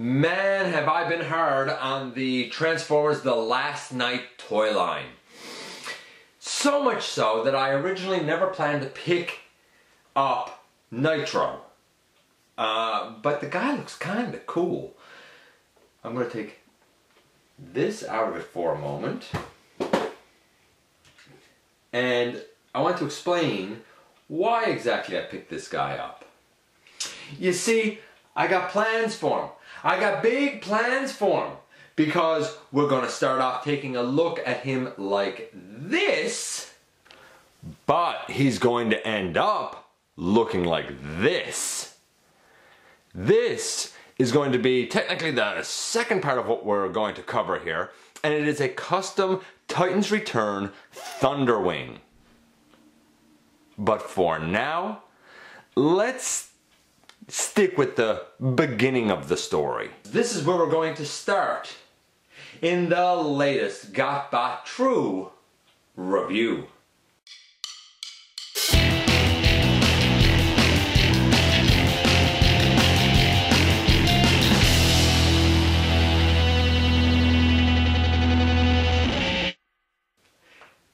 Man, have I been hard on the Transformers The Last Knight toy line. So much so that I originally never planned to pick up Nitro. But the guy looks kind of cool. I'm going to take this out of it for a moment. And I want to explain why exactly I picked this guy up. You see, I got plans for him. I got big plans for him, because we're going to start off taking a look at him like this, but he's going to end up looking like this. This is going to be technically the second part of what we're going to cover here, and it is a custom Titans Return Thunderwing. But for now, let's stick with the beginning of the story. This is where we're going to start in the latest GotBot True review.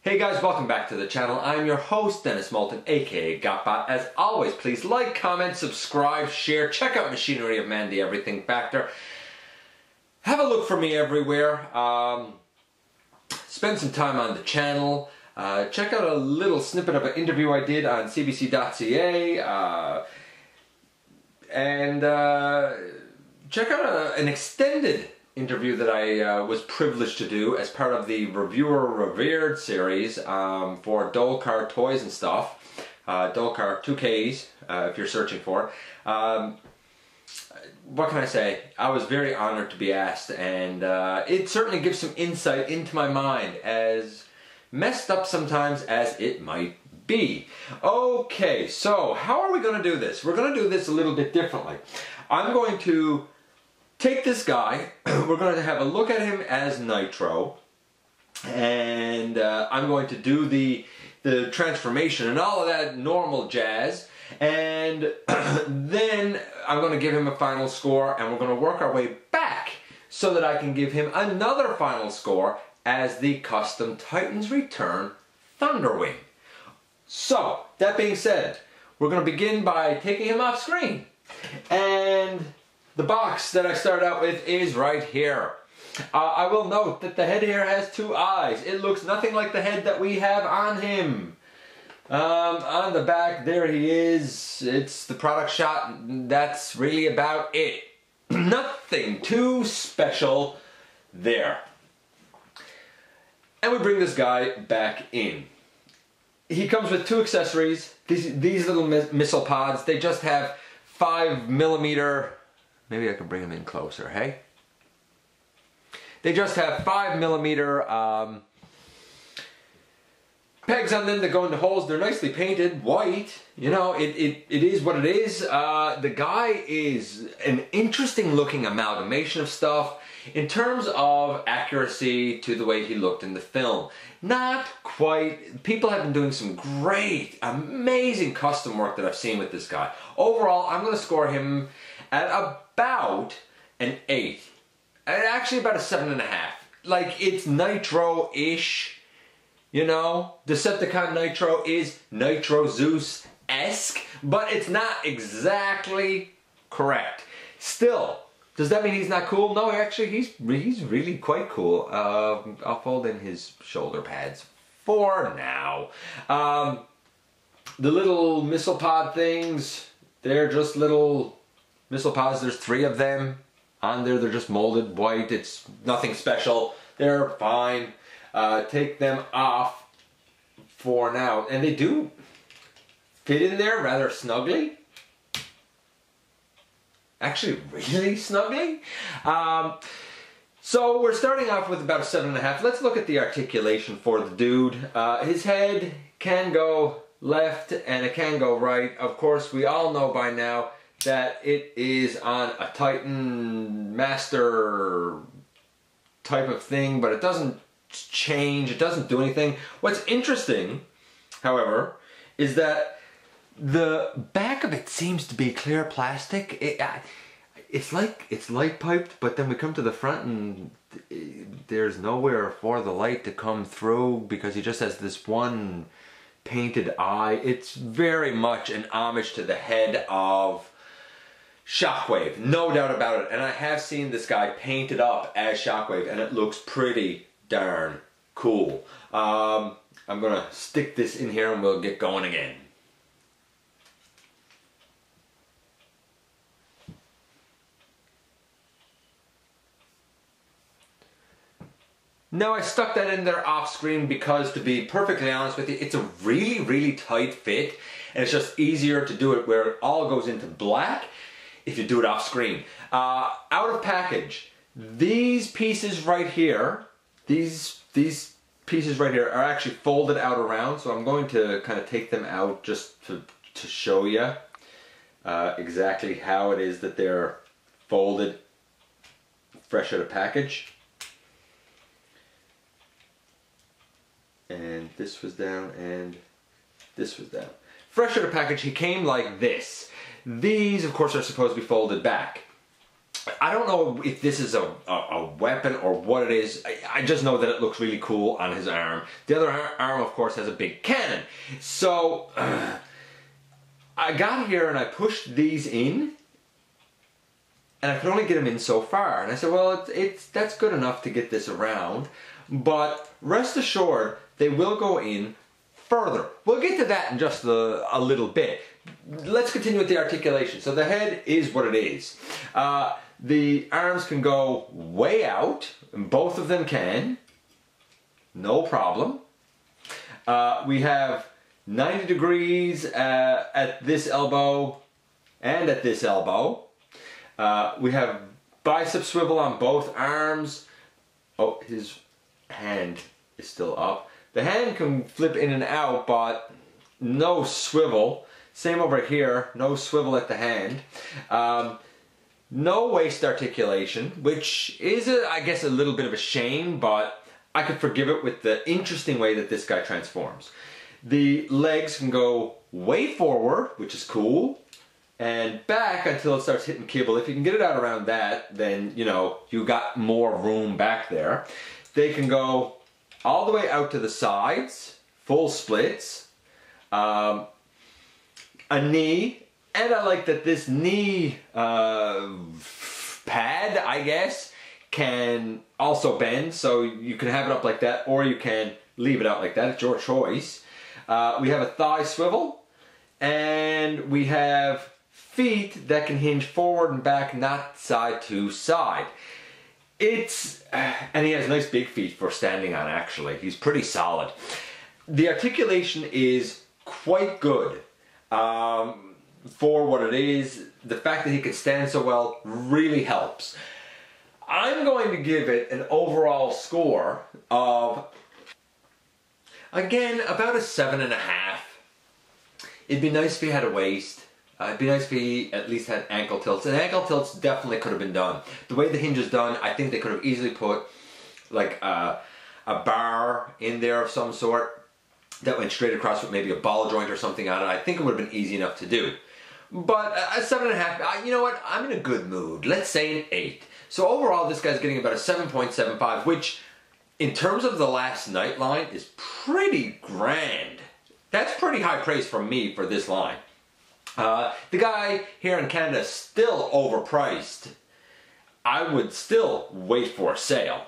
Hey guys, welcome back to the channel. I'm your host, Dennis Moulton, aka GotBot. As always, please like, comment, subscribe, share, check out Machinery of Man, the Everything Factor. Have a look for me everywhere. Spend some time on the channel. Check out a little snippet of an interview I did on cbc.ca. And check out an extended interview that I was privileged to do as part of the Reviewer Revered series for Dolcar Toys and Stuff. Dolcar 2Ks, if you're searching for it. What can I say? I was very honored to be asked, and it certainly gives some insight into my mind, as messed up sometimes as it might be. Okay, so how are we going to do this? We're going to do this a little bit differently. I'm going to take this guy, we're going to have a look at him as Nitro, and I'm going to do the transformation and all of that normal jazz, and then I'm going to give him a final score, and we're going to work our way back so that I can give him another final score as the custom Titans Return Thunderwing. So, that being said, we're going to begin by taking him off screen, and the box that I start out with is right here. I will note that the head here has two eyes. It looks nothing like the head that we have on him. On the back, there he is. It's the product shot. That's really about it. Nothing too special there. And we bring this guy back in. He comes with two accessories. These little missile pods, they just have 5mm... Maybe I can bring them in closer, hey? They just have 5mm pegs on them that go into holes. They're nicely painted, white. You know, it is what it is. The guy is an interesting looking amalgamation of stuff in terms of accuracy to the way he looked in the film. Not quite. People have been doing some great, amazing custom work that I've seen with this guy. Overall, I'm going to score him at about an 8. Actually about a 7.5. Like, it's Nitro-ish, you know? Decepticon Nitro is Nitro Zeus-esque, but it's not exactly correct. Still, does that mean he's not cool? No, actually, he's really quite cool. I'll fold in his shoulder pads for now. The little missile pod things, they're just little missile pods. There's 3 of them on there. They're just molded white. It's nothing special. They're fine. Take them off for now. And they do fit in there rather snugly. Actually, really snugly. So we're starting off with about a 7.5. Let's look at the articulation for the dude. His head can go left and it can go right. Of course, we all know by now that it is on a Titan Master type of thing, but it doesn't change, it doesn't do anything. What's interesting, however, is that the back of it seems to be clear plastic. It, it's like it's light piped, but then we come to the front and there's nowhere for the light to come through because he just has this one painted eye. It's very much an homage to the head of Shockwave, no doubt about it. And I have seen this guy painted up as Shockwave, and it looks pretty darn cool. I'm gonna stick this in here and we'll get going again. Now, I stuck that in there off screen because, to be perfectly honest with you, it's a really, really tight fit, and it's just easier to do it where it all goes into black if you do it off screen. Out of package, these pieces right here, these pieces right here are actually folded out around, so I'm going to kind of take them out just to show you exactly how it is that they're folded fresh out of package. And this was down, and this was down. Fresh out of package, he came like this. These, of course, are supposed to be folded back. I don't know if this is a weapon or what it is. I just know that it looks really cool on his arm. The other arm, of course, has a big cannon. So, I got here and I pushed these in, and I could only get them in so far. And I said, well, that's good enough to get this around, but rest assured, they will go in further. We'll get to that in just a little bit. Let's continue with the articulation. So the head is what it is. The arms can go way out, and both of them can. No problem. We have 90 degrees at this elbow and at this elbow. We have bicep swivel on both arms. Oh, his hand is still up. The hand can flip in and out, but no swivel. Same over here, no swivel at the hand. No waist articulation, which is, I guess, a little bit of a shame, but I could forgive it with the interesting way that this guy transforms. The legs can go way forward, which is cool, and back until it starts hitting kibble. If you can get it out around that, then, you know, you got more room back there. They can go all the way out to the sides, full splits, a knee, and I like that this knee pad, I guess, can also bend, so you can have it up like that, or you can leave it out like that, it's your choice. We have a thigh swivel, and we have feet that can hinge forward and back, not side to side. And he has nice big feet for standing on, actually. He's pretty solid. The articulation is quite good for what it is. The fact that he can stand so well really helps. I'm going to give it an overall score of, again, about a 7.5. It'd be nice if he had a waist. It'd be nice if he at least had ankle tilts, and ankle tilts definitely could have been done. The way the hinge is done, I think they could have easily put like a bar in there of some sort that went straight across with maybe a ball joint or something on it. I think it would have been easy enough to do. But a 7.5, you know what, I'm in a good mood. Let's say an 8. So overall, this guy's getting about a 7.75, which in terms of the Last Knight line is pretty grand. That's pretty high praise from me for this line. The guy here in Canada is still overpriced. I would still wait for a sale.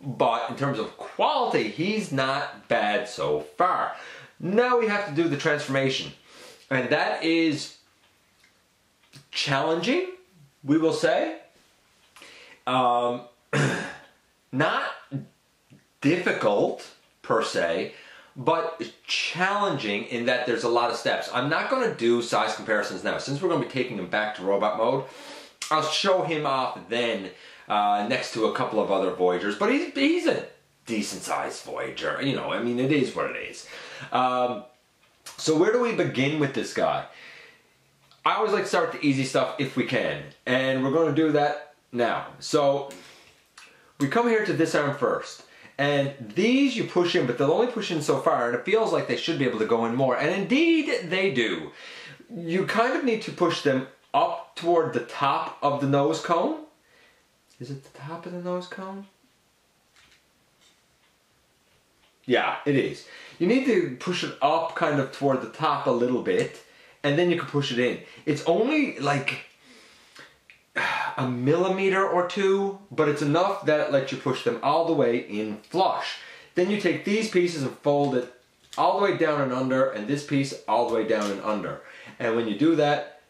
But in terms of quality, he's not bad so far. Now we have to do the transformation. And that is challenging, we will say. Not difficult, per se, but challenging in that there's a lot of steps. I'm not going to do size comparisons now. Since we're going to be taking him back to robot mode, I'll show him off then next to a couple of other Voyagers. But he's a decent-sized Voyager. You know, I mean, it is what it is. So where do we begin with this guy? I always like to start the easy stuff if we can. And we're going to do that now. So we come here to this arm first. And these you push in, but they'll only push in so far, and it feels like they should be able to go in more. And indeed, they do. You kind of need to push them up toward the top of the nose cone. Is it the top of the nose cone? Yeah, it is. You need to push it up kind of toward the top a little bit, and then you can push it in. It's only like a millimeter or two, but it's enough that it lets you push them all the way in flush. Then you take these pieces and fold it all the way down and under, and this piece all the way down and under. And when you do that,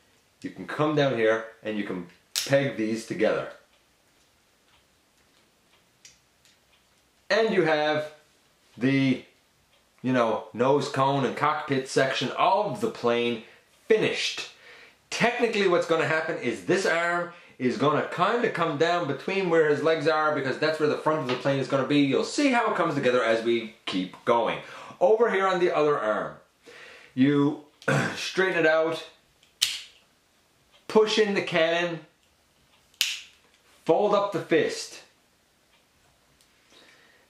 you can come down here and you can peg these together. And you have the, you know, nose cone and cockpit section of the plane finished. Technically what's going to happen is this arm is going to kind of come down between where his legs are, because that's where the front of the plane is going to be. You'll see how it comes together as we keep going. Over here on the other arm, you straighten it out, push in the cannon, fold up the fist,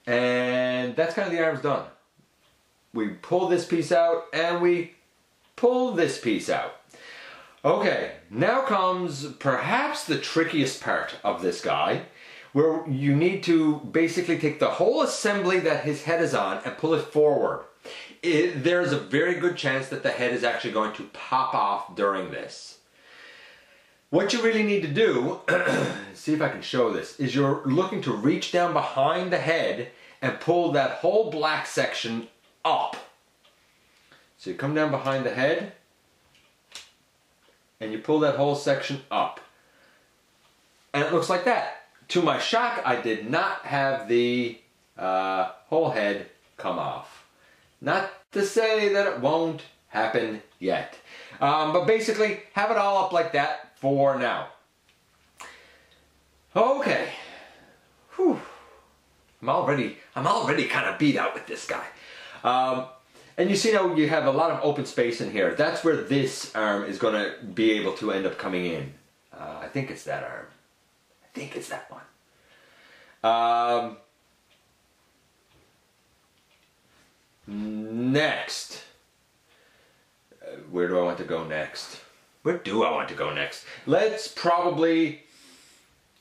and that's kind of the arm's done. We pull this piece out and we pull this piece out. Okay, now comes perhaps the trickiest part of this guy, where you need to basically take the whole assembly that his head is on and pull it forward. There's a very good chance that the head is actually going to pop off during this. What you really need to do, see if I can show this, is you're looking to reach down behind the head and pull that whole black section up. So you come down behind the head and you pull that whole section up. And it looks like that. To my shock, I did not have the whole head come off. Not to say that it won't happen yet. But basically, have it all up like that for now. Okay. Whew. I'm already kind of beat out with this guy. And you see now you have a lot of open space in here. That's where this arm is going to be able to end up coming in. I think it's that arm. I think it's that one. Next. Where do I want to go next? Where do I want to go next? Let's probably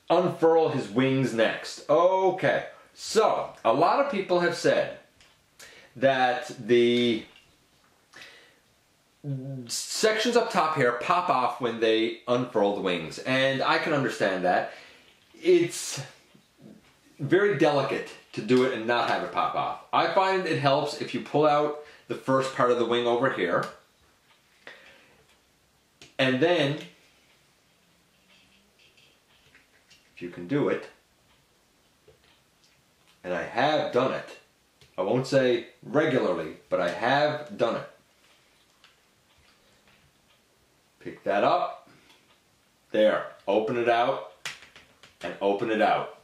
unfurl his wings next. Okay. So, a lot of people have said that the sections up top here pop off when they unfurl the wings. And I can understand that. It's very delicate to do it and not have it pop off. I find it helps if you pull out the first part of the wing over here, and then, if you can do it, and I have done it, I won't say regularly, but I have done it. Pick that up, there, open it out, and open it out,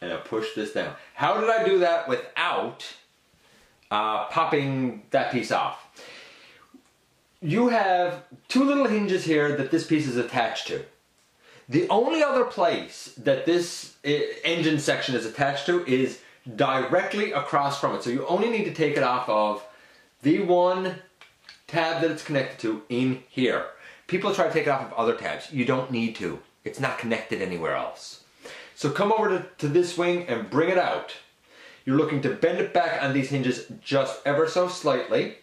and I push this down. How did I do that without popping that piece off? You have two little hinges here that this piece is attached to. The only other place that this engine section is attached to is directly across from it. So you only need to take it off of the one tab that it's connected to in here. People try to take it off of other tabs. You don't need to. It's not connected anywhere else. So come over to this wing and bring it out. You're looking to bend it back on these hinges just ever so slightly.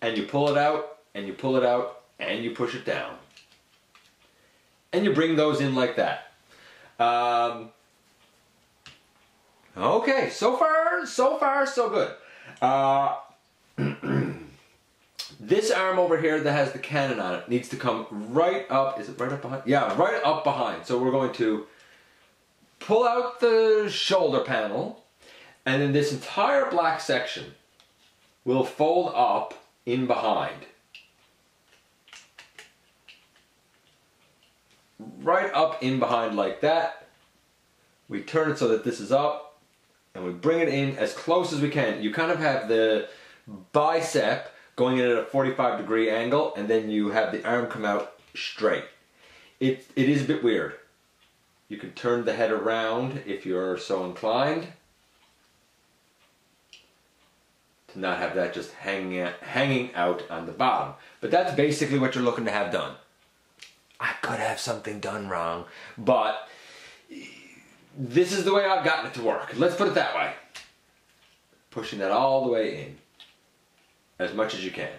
And you pull it out, and you pull it out, and you push it down. And you bring those in like that. Okay, so far, so good. This arm over here that has the cannon on it needs to come right up. Is it right up behind? Yeah, right up behind. So we're going to pull out the shoulder panel, and then this entire black section will fold up in behind. Right up in behind like that. We turn it so that this is up, and we bring it in as close as we can. You kind of have the bicep going in at a 45-degree angle, and then you have the arm come out straight. It is a bit weird. You can turn the head around if you're so inclined, to not have that just hanging out on the bottom. But that's basically what you're looking to have done. I could have something done wrong, but this is the way I've gotten it to work. Let's put it that way. Pushing that all the way in as much as you can.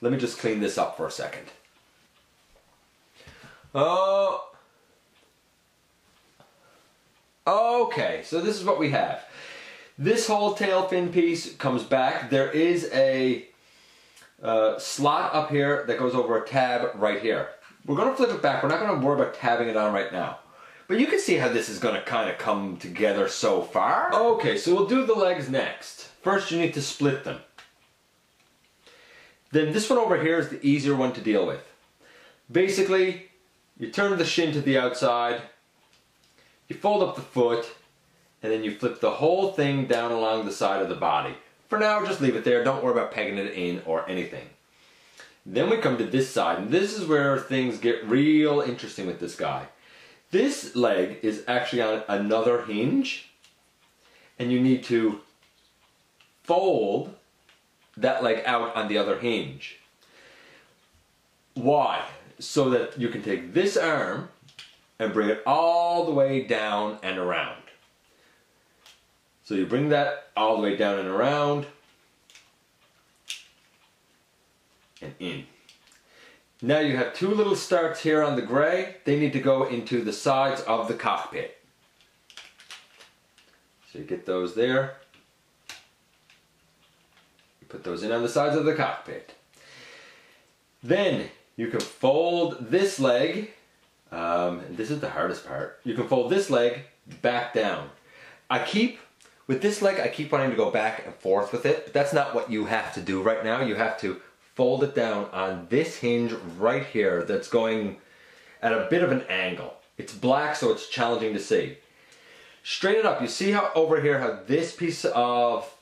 Let me just clean this up for a second. Oh. Okay, so this is what we have. This whole tail fin piece comes back. There is a slot up here that goes over a tab right here. We're going to flip it back. We're not going to worry about tabbing it on right now. But you can see how this is going to kind of come together so far. Okay, so we'll do the legs next. First, you need to split them. Then this one over here is the easier one to deal with. Basically, you turn the shin to the outside, you fold up the foot, and then you flip the whole thing down along the side of the body. For now, just leave it there. Don't worry about pegging it in or anything. Then we come to this side, and this is where things get real interesting with this guy. This leg is actually on another hinge, and you need to fold that leg out on the other hinge. Why? So that you can take this arm and bring it all the way down and around. So you bring that all the way down and around and in. Now you have two little starts here on the gray. They need to go into the sides of the cockpit. So you get those there. You put those in on the sides of the cockpit. Then you can fold this leg. And this is the hardest part. You can fold this leg back down. With this leg, I keep wanting to go back and forth with it. But that's not what you have to do right now. You have to fold it down on this hinge right here that's going at a bit of an angle. It's black, so it's challenging to see. Straighten it up. You see how over here, how this piece of,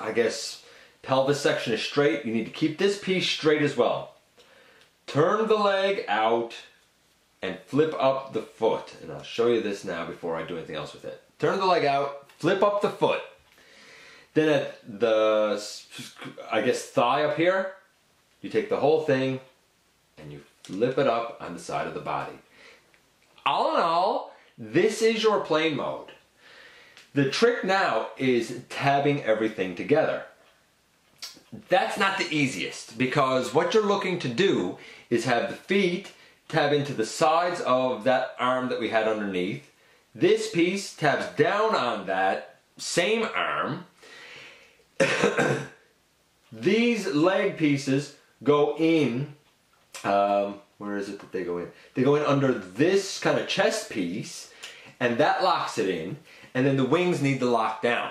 I guess, pelvis section is straight? You need to keep this piece straight as well. Turn the leg out and flip up the foot. And I'll show you this now before I do anything else with it. Turn the leg out. Flip up the foot. Then at the, I guess, thigh up here, you take the whole thing and you flip it up on the side of the body. All in all, this is your plane mode. The trick now is tabbing everything together. That's not the easiest, because what you're looking to do is have the feet tab into the sides of that arm that we had underneath. This piece tabs down on that same arm. These leg pieces go in, where is it that they go in? They go in under this kind of chest piece, and that locks it in, and then the wings need to lock down.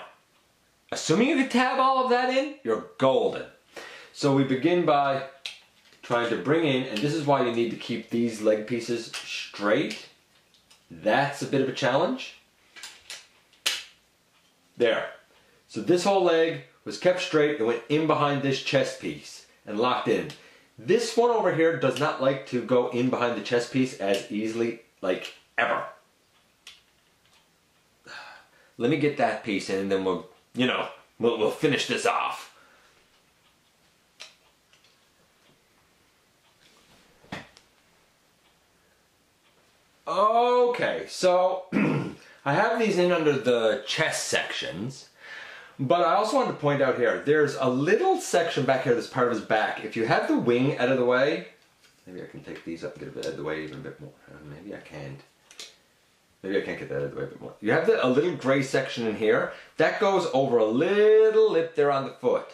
Assuming you can tab all of that in, you're golden. So we begin by trying to bring in, and this is why you need to keep these leg pieces straight. That's a bit of a challenge. There. So this whole leg was kept straight and went in behind this chest piece and locked in. This one over here does not like to go in behind the chest piece as easily, like ever. Let me get that piece in and then we'll, you know, we'll finish this off. Okay, so I have these in under the chest sections, but I also wanted to point out here, there's a little section back here that's part of his back. If you have the wing out of the way, maybe I can take these up and get a bit out of the way even a bit more. Maybe I can't. Maybe I can't get that out of the way a bit more. You have a little gray section in here. That goes over a little lip there on the foot.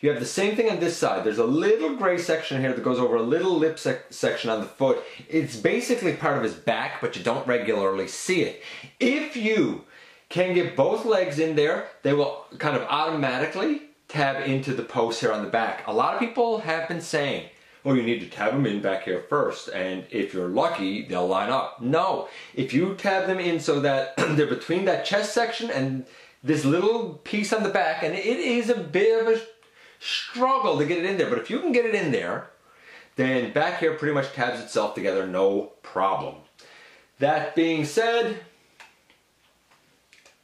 You have the same thing on this side. There's a little gray section here that goes over a little lip section on the foot. It's basically part of his back, but you don't regularly see it. If you can get both legs in there, they will kind of automatically tab into the post here on the back. A lot of people have been saying, oh, you need to tab them in back here first, and if you're lucky, they'll line up. No, if you tab them in so that they're between that chest section and this little piece on the back, and it is a bit of a struggle to get it in there, but if you can get it in there, then back here pretty much tabs itself together, no problem. That being said,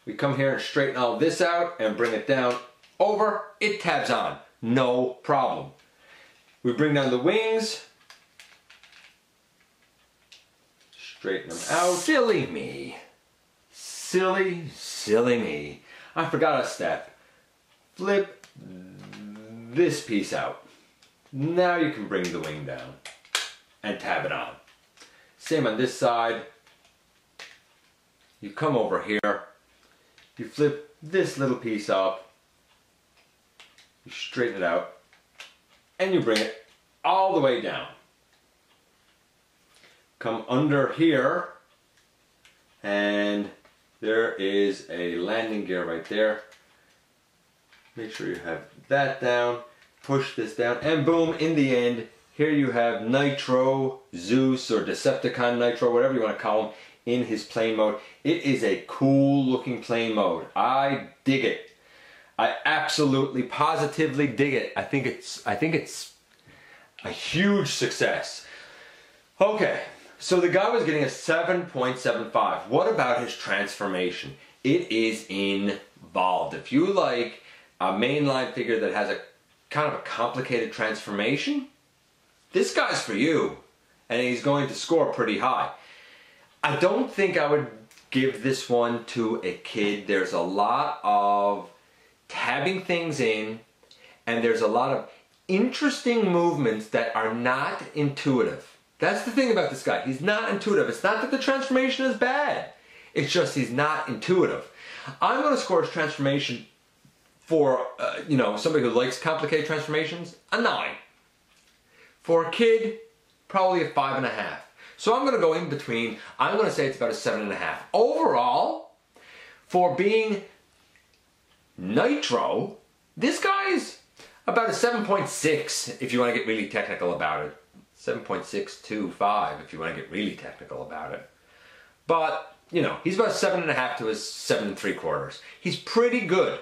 we come here and straighten all this out and bring it down over. It tabs on. no problem. We bring down the wings. Straighten them out. Silly me. Silly, silly me. I forgot a step. Flip this piece out. Now you can bring the wing down and tab it on. Same on this side. You come over here. You flip this little piece up. You straighten it out. And you bring it all the way down. Come under here, and there is a landing gear right there. Make sure you have that down, push this down, and boom, in the end, here you have Nitro Zeus or Decepticon Nitro, whatever you want to call him, in his plane mode. It is a cool looking plane mode. I dig it. I absolutely, positively dig it. I think it's a huge success. Okay, so the guy was getting a 7.75. What about his transformation? It is involved. If you like a mainline figure that has a kind of a complicated transformation, this guy's for you, and he's going to score pretty high. I don't think I would give this one to a kid. There's a lot of tabbing things in, and there's a lot of interesting movements that are not intuitive. That's the thing about this guy. He's not intuitive. It's not that the transformation is bad. It's just he's not intuitive. I'm going to score his transformation for, you know, somebody who likes complicated transformations, a 9. For a kid, probably a 5.5. So I'm going to go in between. I'm going to say it's about a 7.5. Overall, for being Nitro, this guy's about a 7.6 if you want to get really technical about it. 7.625 if you want to get really technical about it. But, you know, he's about 7.5 to his 7.75. He's pretty good.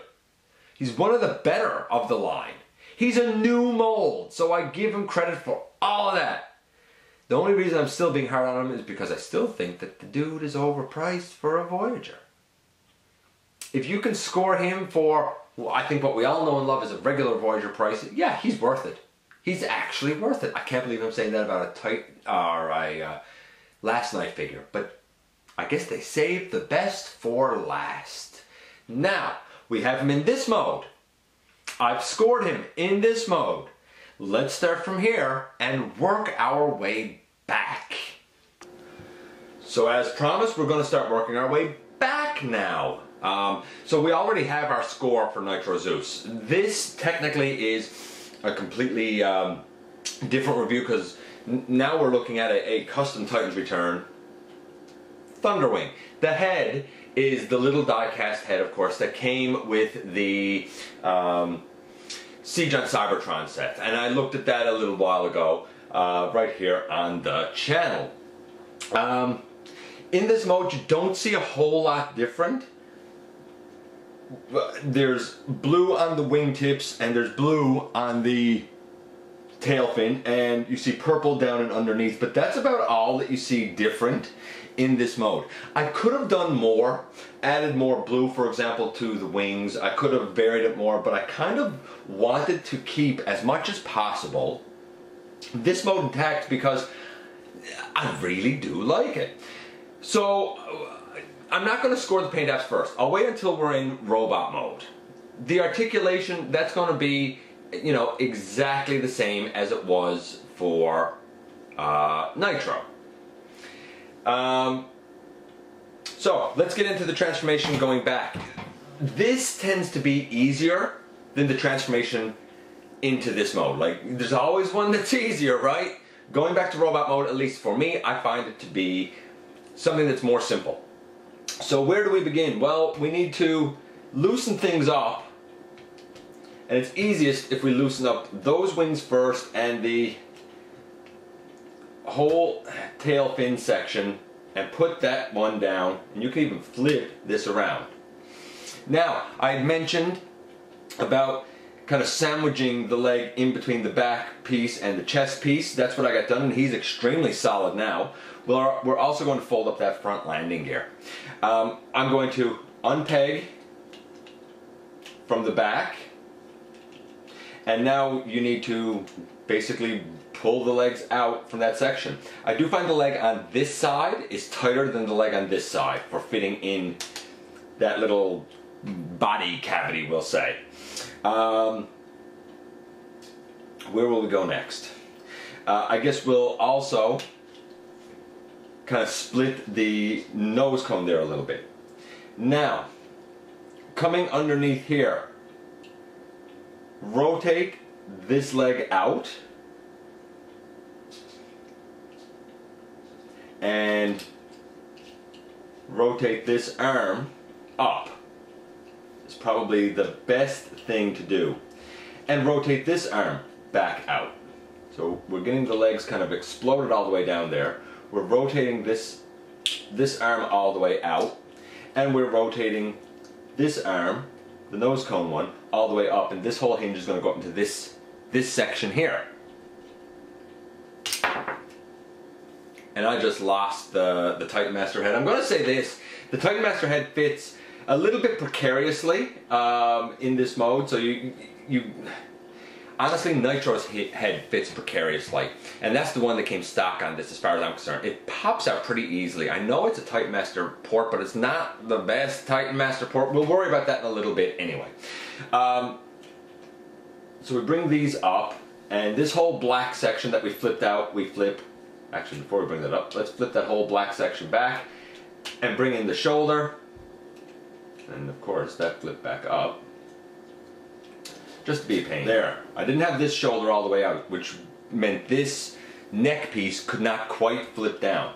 He's one of the better of the line. He's a new mold, so I give him credit for all of that. The only reason I'm still being hard on him is because I still think that the dude is overpriced for a Voyager. If you can score him for, well, I think what we all know and love is a regular Voyager price, yeah, he's worth it. He's actually worth it. I can't believe I'm saying that about a Last Knight figure, but I guess they saved the best for last. Now, we have him in this mode. I've scored him in this mode. Let's start from here and work our way back. So as promised, we're going to start working our way back now. So we already have our score for Nitro Zeus. This technically is a completely different review because now we're looking at a custom Titans Return Thunderwing. The head is the little die-cast head, of course, that came with the Siege on Cybertron set. And I looked at that a little while ago, right here on the channel. In this mode, you don't see a whole lot different. There's blue on the wingtips, and there's blue on the tail fin, and you see purple down and underneath, but that's about all that you see different in this mode. I could have done more, added more blue, for example, to the wings. I could have varied it more, but I kind of wanted to keep, as much as possible, this mode intact because I really do like it. So I'm not going to score the paint apps first. I'll wait until we're in robot mode. The articulation, that's going to be, you know, exactly the same as it was for Nitro. So let's get into the transformation going back. This tends to be easier than the transformation into this mode. Like, there's always one that's easier, right? Going back to robot mode, at least for me, I find it to be something that's more simple. So where do we begin? Well, we need to loosen things up, and it's easiest if we loosen up those wings first and the whole tail fin section, and put that one down, and you can even flip this around. Now, I had mentioned about kind of sandwiching the leg in between the back piece and the chest piece. That's what I got done, and he's extremely solid now. We're also going to fold up that front landing gear. I'm going to unpeg from the back, and now you need to basically pull the legs out from that section. I do find the leg on this side is tighter than the leg on this side for fitting in that little body cavity, we'll say. Where will we go next? I guess we'll also kind of split the nose cone there a little bit. Now, coming underneath here, rotate this leg out and rotate this arm up. It's probably the best thing to do. And rotate this arm back out. So we're getting the legs kind of exploded all the way down there. We're rotating this arm all the way out, and we're rotating this arm, the nose cone one, all the way up, and this whole hinge is going to go up into this section here. And I just lost the Titan Master head. I'm going to say this, the Titan Master head fits a little bit precariously in this mode, so you honestly, Nitro's head fits precariously, and that's the one that came stock on this as far as I'm concerned. It pops out pretty easily. I know it's a Titan Master port, but it's not the best Titan Master port. We'll worry about that in a little bit anyway. So we bring these up, and this whole black section that we flipped out, we flip. Actually, before we bring that up, let's flip that whole black section back and bring in the shoulder. And of course, that flipped back up. Just to be a pain. There. I didn't have this shoulder all the way out, which meant this neck piece could not quite flip down.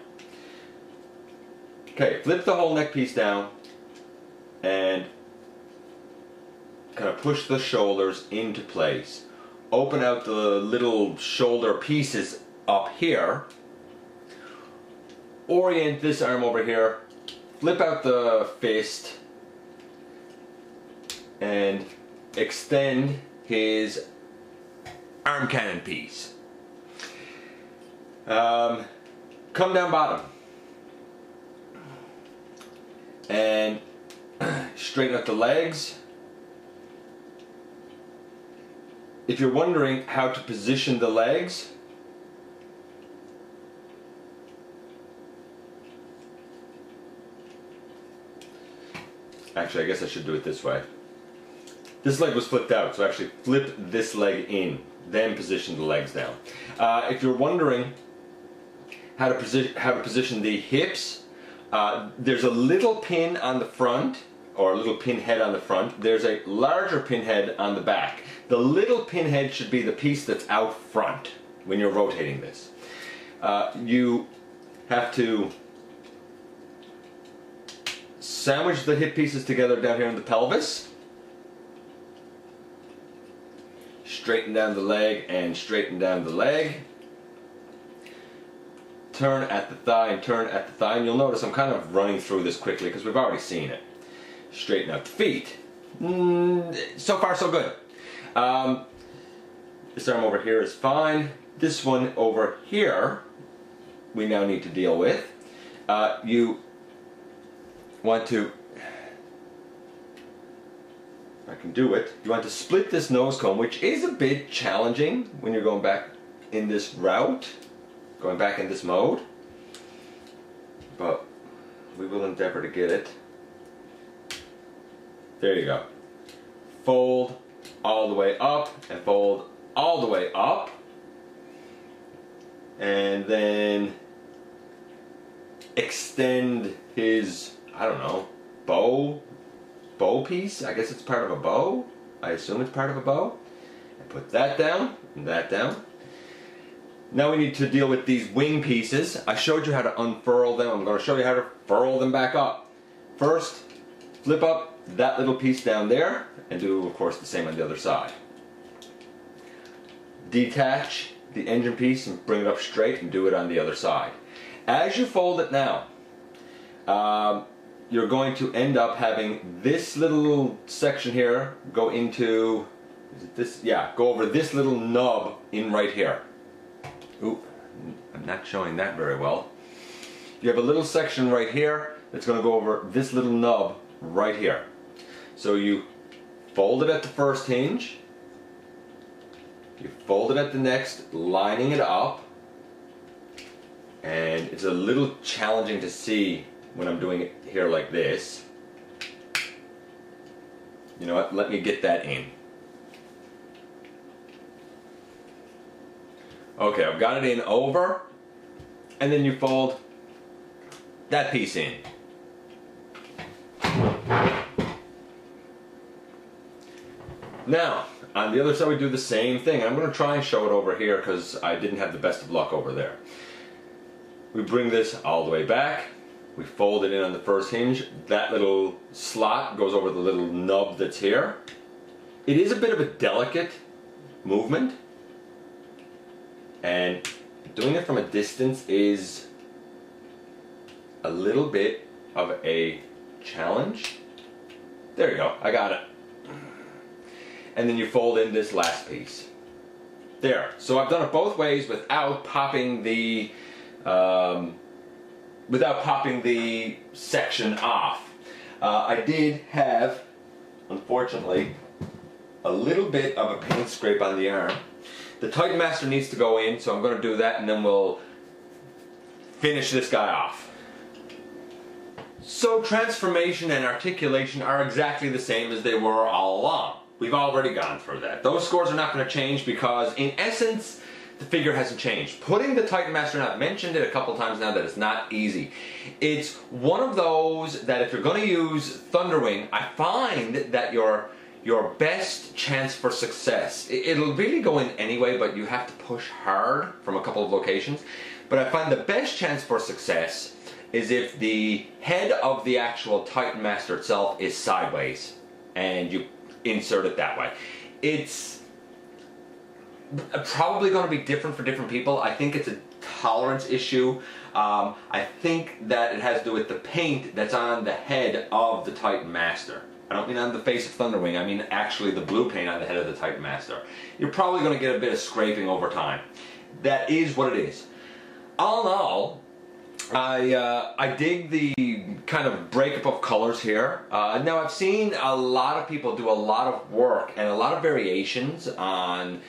Okay, flip the whole neck piece down and kind of push the shoulders into place. Open out the little shoulder pieces up here. Orient this arm over here. Flip out the fist and extend his arm cannon piece. Come down bottom and straighten up the legs. If you're wondering how to position the legs, actually I guess I should do it this way. This leg was flipped out, so actually flip this leg in, then position the legs down. If you're wondering how to position the hips, there's a little pin on the front, or a little pin head on the front. There's a larger pin head on the back. The little pin head should be the piece that's out front when you're rotating this. You have to sandwich the hip pieces together down here in the pelvis. Straighten down the leg and straighten down the leg. Turn at the thigh and turn at the thigh. And you'll notice I'm kind of running through this quickly because we've already seen it. Straighten up feet. So far so good. This arm over here is fine. This one over here we now need to deal with. You want to, I can do it. You want to split this nose cone, which is a bit challenging when you're going back in this route, going back in this mode, but we will endeavor to get it. There you go. Fold all the way up and fold all the way up, and then extend his, I don't know, bow piece, I guess it's part of a bow, I assume it's part of a bow, and put that down, and that down. Now we need to deal with these wing pieces. I showed you how to unfurl them, I'm going to show you how to furl them back up. First, flip up that little piece down there, and do of course the same on the other side. Detach the engine piece and bring it up straight and do it on the other side. As you fold it now, you're going to end up having this little section here go into, is it this? Yeah, go over this little nub in right here. Oop, I'm not showing that very well. You have a little section right here that's going to go over this little nub right here. So you fold it at the first hinge, You fold it at the next, lining it up, and it's a little challenging to see when I'm doing it here like this. You know what, let me get that in. Okay, I've got it in over, and then you fold that piece in. Now, on the other side we do the same thing. I'm going to try and show it over here because I didn't have the best of luck over there. We bring this all the way back. We fold it in on the first hinge. That little slot goes over the little nub that's here. It is a bit of a delicate movement. And doing it from a distance is a little bit of a challenge. There you go, I got it. And then you fold in this last piece. There, so I've done it both ways without popping the section off. I did have, unfortunately, a little bit of a paint scrape on the arm. The Titan Master needs to go in, so I'm going to do that and then we'll finish this guy off. So transformation and articulation are exactly the same as they were all along. We've already gone through that. Those scores are not going to change because, in essence, the figure hasn't changed. Putting the Titan Master, and I've mentioned it a couple times now, that it's not easy. It's one of those that if you're going to use Thunderwing, I find that your best chance for success, it'll really go in anyway, but you have to push hard from a couple of locations. But I find the best chance for success is if the head of the actual Titan Master itself is sideways, and you insert it that way. It's probably going to be different for different people. I think it's a tolerance issue. I think that it has to do with the paint that's on the head of the Titan Master. I don't mean on the face of Thunderwing, I mean actually the blue paint on the head of the Titan Master. You're probably going to get a bit of scraping over time. That is what it is. All in all, I dig the kind of breakup of colors here. Now I've seen a lot of people do a lot of work and a lot of variations on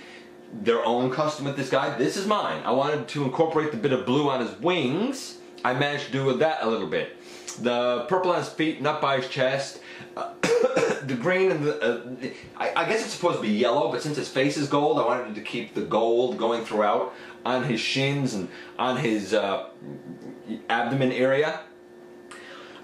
their own custom with this guy. This is mine. I wanted to incorporate the bit of blue on his wings. I managed to do that a little bit. The purple on his feet, not by his chest. The green and the... I guess it's supposed to be yellow, but since his face is gold, I wanted to keep the gold going throughout on his shins and on his abdomen area.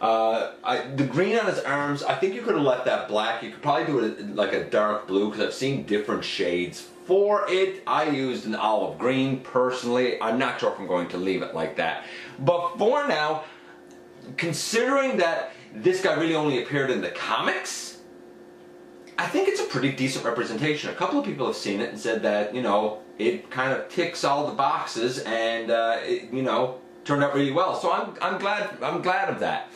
The green on his arms, I think you could have left that black. You could probably do it like a dark blue because I've seen different shades for it. I used an olive green personally. I'm not sure if I'm going to leave it like that. But for now, considering that this guy really only appeared in the comics, I think it's a pretty decent representation. A couple of people have seen it and said that, you know, it kind of ticks all the boxes and, you know, turned out really well, so I'm glad of that.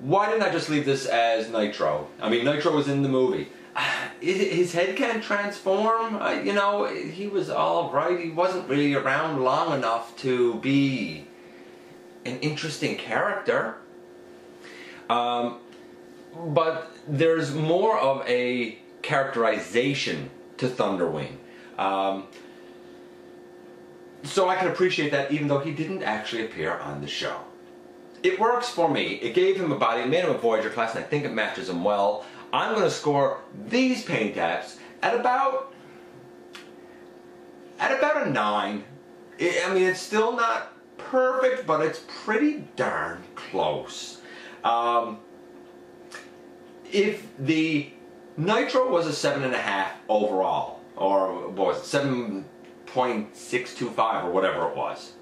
Why didn't I just leave this as Nitro? I mean, Nitro was in the movie. His head can't transform. You know, he was all right. He wasn't really around long enough to be an interesting character. But there's more of a characterization to Thunderwing. So I can appreciate that even though he didn't actually appear on the show. It works for me. It gave him a body, it made him a Voyager class, and I think it matches him well. I'm going to score these paint apps at about a 9. I mean, it's still not perfect, but it's pretty darn close. If the Nitro was a 7.5 overall, or what was it, 7.625 or whatever it was,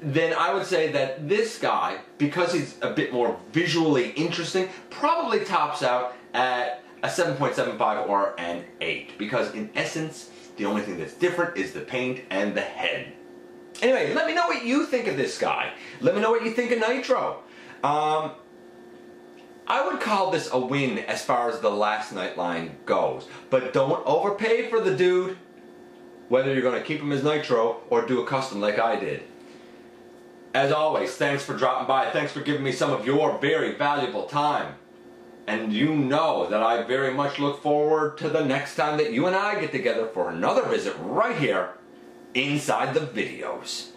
then I would say that this guy, because he's a bit more visually interesting, probably tops out at a 7.75 or an 8, because in essence the only thing that's different is the paint and the head. Anyway, let me know what you think of this guy. Let me know what you think of Nitro. I would call this a win as far as the Last Knight line goes, but don't overpay for the dude, whether you're going to keep him as Nitro or do a custom like I did. As always, thanks for dropping by. Thanks for giving me some of your very valuable time. And you know that I very much look forward to the next time that you and I get together for another visit right here inside the videos.